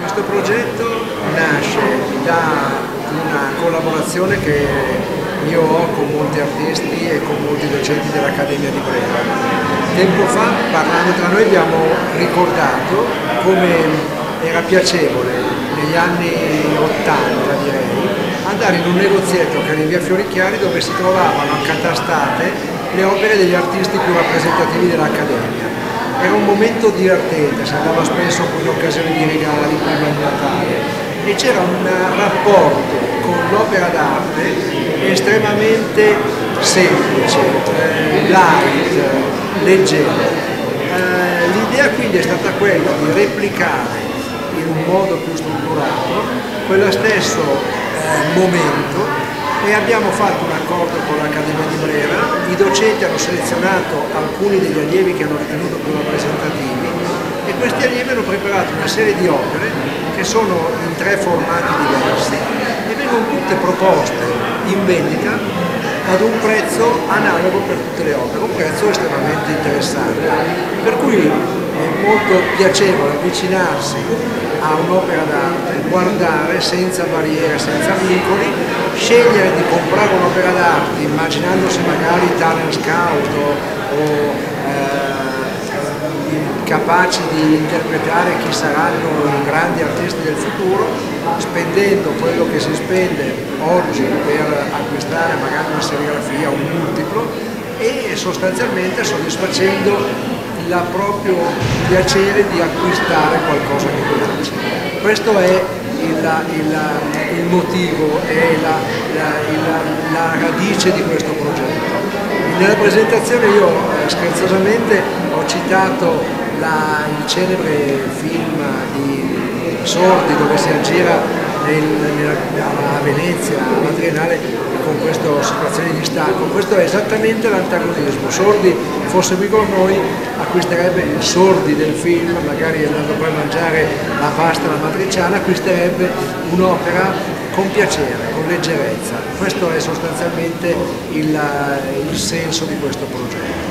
Questo progetto nasce da una collaborazione che io ho con molti artisti e con molti docenti dell'Accademia di Brera. Tempo fa, parlando tra noi, abbiamo ricordato come era piacevole negli anni 80, direi, andare in un negozietto che era in via Fioricchiari, dove si trovavano accatastate le opere degli artisti più rappresentativi dell'Accademia. Era un momento divertente, si andava spesso con l'occasione di regali prima di Natale e c'era un rapporto con l'opera d'arte estremamente semplice, light, leggero. L'idea quindi è stata quella di replicare in un modo più strutturato quello stesso momento e abbiamo fatto un accordo con l'Accademia di Brera. I docenti hanno selezionato alcuni degli allievi che hanno ritenuto più rappresentativi e questi allievi hanno preparato una serie di opere che sono in tre formati diversi e vengono tutte proposte in vendita ad un prezzo analogo per tutte le opere, un prezzo estremamente interessante, per cui è molto piacevole avvicinarsi a un'opera d'arte, guardare senza barriere, senza vincoli, scegliere di comprare un'opera d'arte immaginandosi magari talent scout o capaci di interpretare chi saranno i grandi artisti del futuro, spendendo quello che si spende oggi per acquistare magari una serigrafia o un multiplo e sostanzialmente soddisfacendo il proprio piacere di acquistare qualcosa che piace. Questo è il motivo, è la radice di questo progetto. Nella presentazione io scherzosamente ho citato il celebre film di Sordi dove si aggira a Venezia, alla Triennale, con questa situazione di stacco. Questo è esattamente l'antagonismo. Sordi fosse qui con noi acquisterebbe il Sordi del film, magari andando poi a mangiare la pasta alla matriciana, acquisterebbe un'opera con piacere, con leggerezza. Questo è sostanzialmente il senso di questo progetto.